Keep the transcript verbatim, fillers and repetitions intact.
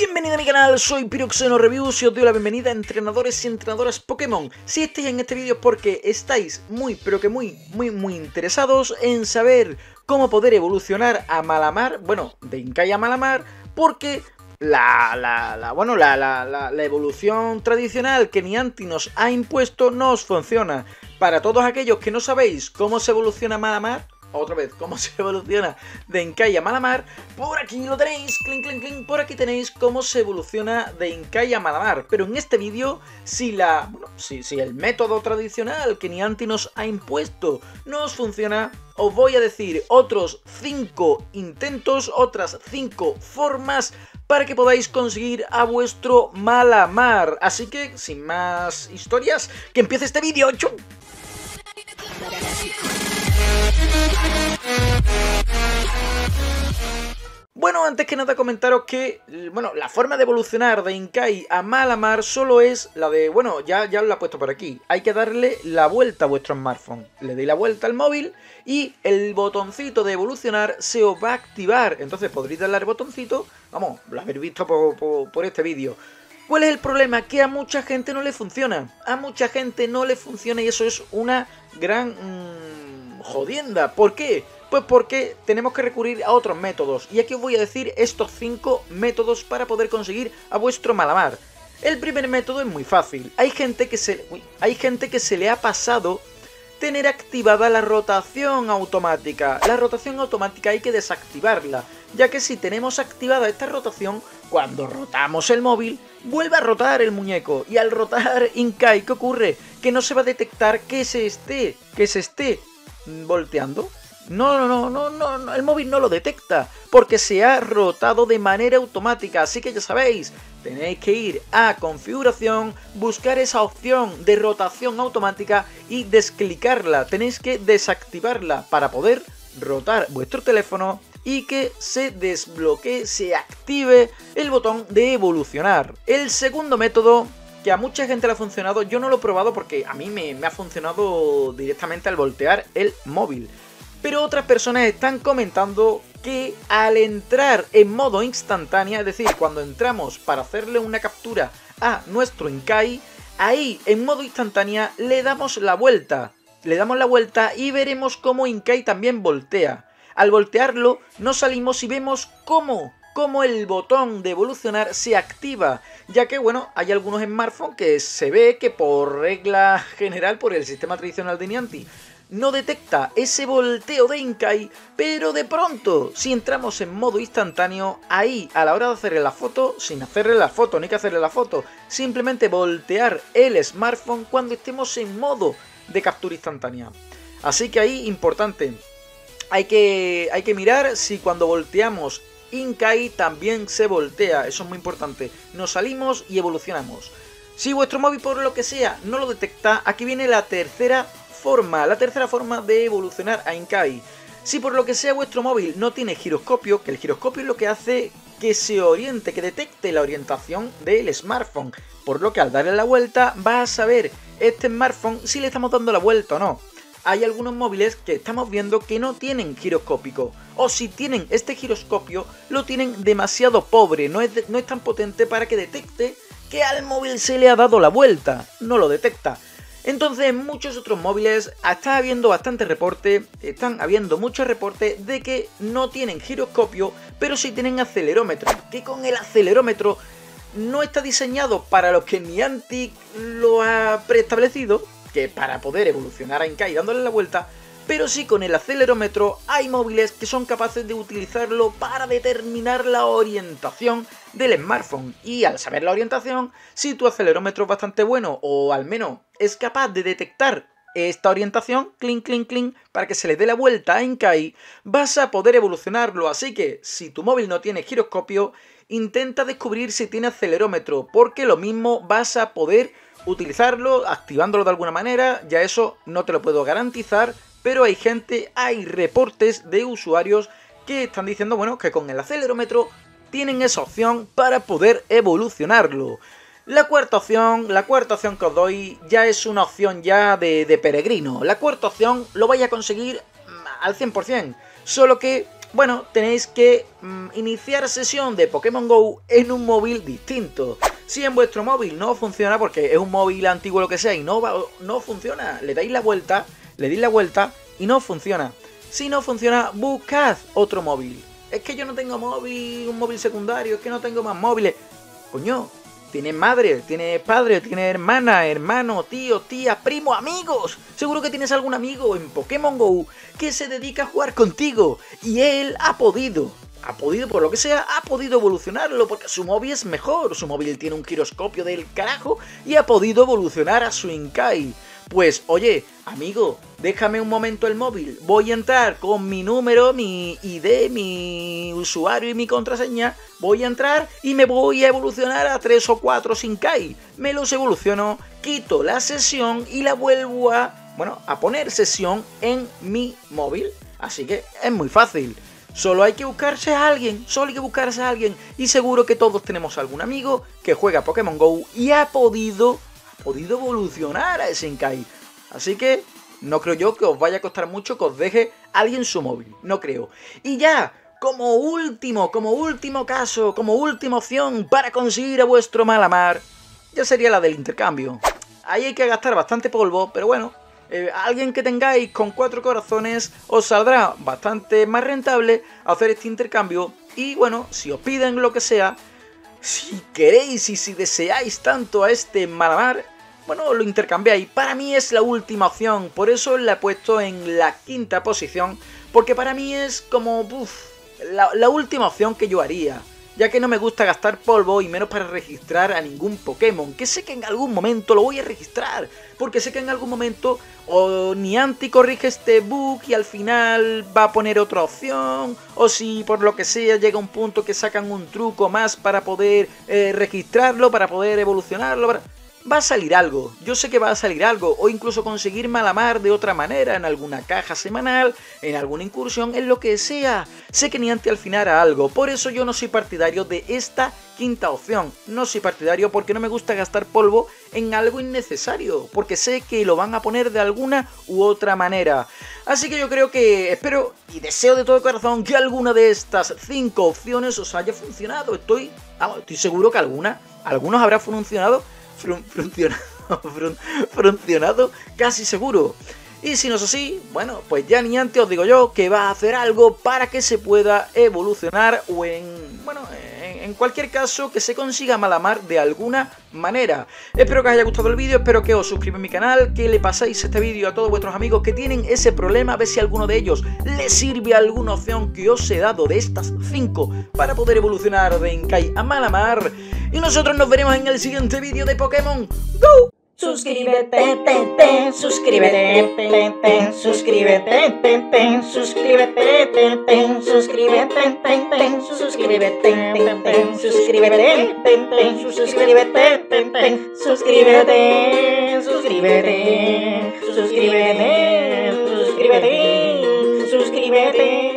Bienvenido a mi canal, soy Piroxeno Reviews y os doy la bienvenida a entrenadores y entrenadoras Pokémon. Si estáis en este vídeo es porque estáis muy, pero que muy, muy, muy interesados en saber cómo poder evolucionar a Malamar, bueno, de Inkay a Malamar, porque la, la, la, bueno, la, la, la, la evolución tradicional que Niantic nos ha impuesto no os funciona. Para todos aquellos que no sabéis cómo se evoluciona Malamar, otra vez, cómo se evoluciona de Inkay a Malamar, por aquí lo tenéis, clink, clink, clink, por aquí tenéis cómo se evoluciona de Inkay a Malamar. Pero en este vídeo, si la, bueno, si, si el método tradicional que Niantic nos ha impuesto no os funciona, os voy a decir otros cinco intentos, otras cinco formas para que podáis conseguir a vuestro Malamar. Así que, sin más historias, que empiece este vídeo. ¡Chum! Bueno, antes que nada comentaros que, bueno, la forma de evolucionar de Inkay a Malamar solo es la de, bueno, ya, ya os la he puesto por aquí. Hay que darle la vuelta a vuestro smartphone. Le doy la vuelta al móvil y el botoncito de evolucionar se os va a activar. Entonces podréis darle al botoncito, vamos, lo habéis visto por, por, por este vídeo. ¿Cuál es el problema? Que a mucha gente no le funciona. A mucha gente no le funciona y eso es una gran mmm, jodienda. ¿Por qué? Pues porque tenemos que recurrir a otros métodos. Y aquí os voy a decir estos cinco métodos para poder conseguir a vuestro Malamar. El primer método es muy fácil. Hay gente que se, uy, hay gente que se le ha pasado tener activada la rotación automática. La rotación automática hay que desactivarla, ya que si tenemos activada esta rotación, cuando rotamos el móvil, vuelve a rotar el muñeco. Y al rotar Inkay, ¿qué ocurre? Que no se va a detectar que se esté, que se esté volteando. No, no, no, no, no, el móvil no lo detecta porque se ha rotado de manera automática. Así que ya sabéis, tenéis que ir a configuración, buscar esa opción de rotación automática y desclicarla. Tenéis que desactivarla para poder rotar vuestro teléfono y que se desbloquee, se active el botón de evolucionar. El segundo método, que a mucha gente le ha funcionado, yo no lo he probado porque a mí me, me ha funcionado directamente al voltear el móvil. Pero otras personas están comentando que al entrar en modo instantánea, es decir, cuando entramos para hacerle una captura a nuestro Inkay, ahí en modo instantánea le damos la vuelta. Le damos la vuelta y veremos cómo Inkay también voltea. Al voltearlo nos salimos y vemos cómo, cómo el botón de evolucionar se activa. Ya que, bueno, hay algunos smartphones que se ve que por regla general, por el sistema tradicional de Niantic, no detecta ese volteo de Inkay, pero de pronto, si entramos en modo instantáneo, ahí a la hora de hacerle la foto, sin hacerle la foto, ni que hacerle la foto, simplemente voltear el smartphone cuando estemos en modo de captura instantánea. Así que ahí, importante, hay que, hay que mirar si cuando volteamos Inkay también se voltea, eso es muy importante, nos salimos y evolucionamos. Si vuestro móvil por lo que sea no lo detecta, aquí viene la tercera forma, la tercera forma de evolucionar a Inkay. Si por lo que sea vuestro móvil no tiene giroscopio, que el giroscopio es lo que hace que se oriente, que detecte la orientación del smartphone, por lo que al darle la vuelta va a saber este smartphone si le estamos dando la vuelta o no. Hay algunos móviles que estamos viendo que no tienen giroscópico, o si tienen este giroscopio lo tienen demasiado pobre, no es, de, no es tan potente para que detecte que al móvil se le ha dado la vuelta, no lo detecta. Entonces en muchos otros móviles está habiendo bastante reporte, están habiendo muchos reportes de que no tienen giroscopio, pero sí tienen acelerómetro, que con el acelerómetro no está diseñado para lo que Niantic lo ha preestablecido, que para poder evolucionar a Inkay dándole la vuelta, pero sí con el acelerómetro hay móviles que son capaces de utilizarlo para determinar la orientación del smartphone. Y al saber la orientación, si tu acelerómetro es bastante bueno o al menos es capaz de detectar esta orientación, clink, clink, clink, para que se le dé la vuelta a Inkay, vas a poder evolucionarlo. Así que si tu móvil no tiene giroscopio, intenta descubrir si tiene acelerómetro, porque lo mismo vas a poder utilizarlo, activándolo de alguna manera, ya eso no te lo puedo garantizar, pero hay gente, hay reportes de usuarios que están diciendo, bueno, que con el acelerómetro tienen esa opción para poder evolucionarlo. La cuarta opción, la cuarta opción que os doy ya es una opción ya de, de peregrino. La cuarta opción lo vais a conseguir al cien por cien, solo que bueno, tenéis que mmm, iniciar sesión de Pokémon GO en un móvil distinto. Si en vuestro móvil no funciona, porque es un móvil antiguo lo que sea y no, va, no funciona, le dais la vuelta, le dais la vuelta y no funciona. Si no funciona, buscad otro móvil. Es que yo no tengo móvil, un móvil secundario, es que no tengo más móviles. Coño, tienes madre, tienes padre, tienes hermana, hermano, tío, tía, primo, amigos. Seguro que tienes algún amigo en Pokémon GO que se dedica a jugar contigo. Y él ha podido, ha podido por lo que sea, ha podido evolucionarlo porque su móvil es mejor. Su móvil tiene un giroscopio del carajo y ha podido evolucionar a su Inkay. Pues, oye, amigo, déjame un momento el móvil. Voy a entrar con mi número, mi I D, mi usuario y mi contraseña. Voy a entrar y me voy a evolucionar a tres o cuatro Inkay. Me los evoluciono, quito la sesión y la vuelvo a, bueno, a poner sesión en mi móvil. Así que es muy fácil. Solo hay que buscarse a alguien, solo hay que buscarse a alguien. Y seguro que todos tenemos algún amigo que juega Pokémon GO y ha podido... podido evolucionar a ese Inkay. Así que no creo yo que os vaya a costar mucho que os deje alguien su móvil, no creo. Y ya, como último, como último caso, como última opción para conseguir a vuestro Malamar, ya sería la del intercambio. Ahí hay que gastar bastante polvo, pero bueno, eh, alguien que tengáis con cuatro corazones os saldrá bastante más rentable hacer este intercambio. Y bueno, si os piden lo que sea, si queréis y si deseáis tanto a este Malamar, bueno, lo intercambiáis. Para mí es la última opción, por eso la he puesto en la quinta posición, porque para mí es como uf, la, la última opción que yo haría, ya que no me gusta gastar polvo y menos para registrar a ningún Pokémon, que sé que en algún momento lo voy a registrar, porque sé que en algún momento o Niantic corrige este bug y al final va a poner otra opción, o si por lo que sea llega un punto que sacan un truco más para poder eh, registrarlo, para poder evolucionarlo, para... va a salir algo, yo sé que va a salir algo, o incluso conseguir Malamar de otra manera, en alguna caja semanal, en alguna incursión, en lo que sea. Sé que Niantic al final hará algo, por eso yo no soy partidario de esta quinta opción. No soy partidario porque no me gusta gastar polvo en algo innecesario, porque sé que lo van a poner de alguna u otra manera. Así que yo creo que, espero y deseo de todo corazón que alguna de estas cinco opciones os haya funcionado. Estoy, estoy seguro que alguna, algunos habrá funcionado. Frun, funcionado, frun, funcionado casi seguro. Y si no es así, bueno, pues ya ni antes os digo yo que va a hacer algo para que se pueda evolucionar, o en, bueno, en, en cualquier caso que se consiga Malamar de alguna manera. Espero que os haya gustado el vídeo, espero que os suscribáis a mi canal, que le paséis este vídeo a todos vuestros amigos que tienen ese problema, a ver si a alguno de ellos les sirve alguna opción que os he dado de estas cinco para poder evolucionar de Inkay a Malamar. Y nosotros nos veremos en el siguiente vídeo de Pokémon GO. Suscríbete, te, te, suscríbete, te, te, suscríbete, te, te, suscríbete, te, te, suscríbete, te, te, suscríbete, te, te, suscríbete, te, te, suscríbete, te, te, suscríbete, suscríbete, suscríbete, suscríbete, suscríbete.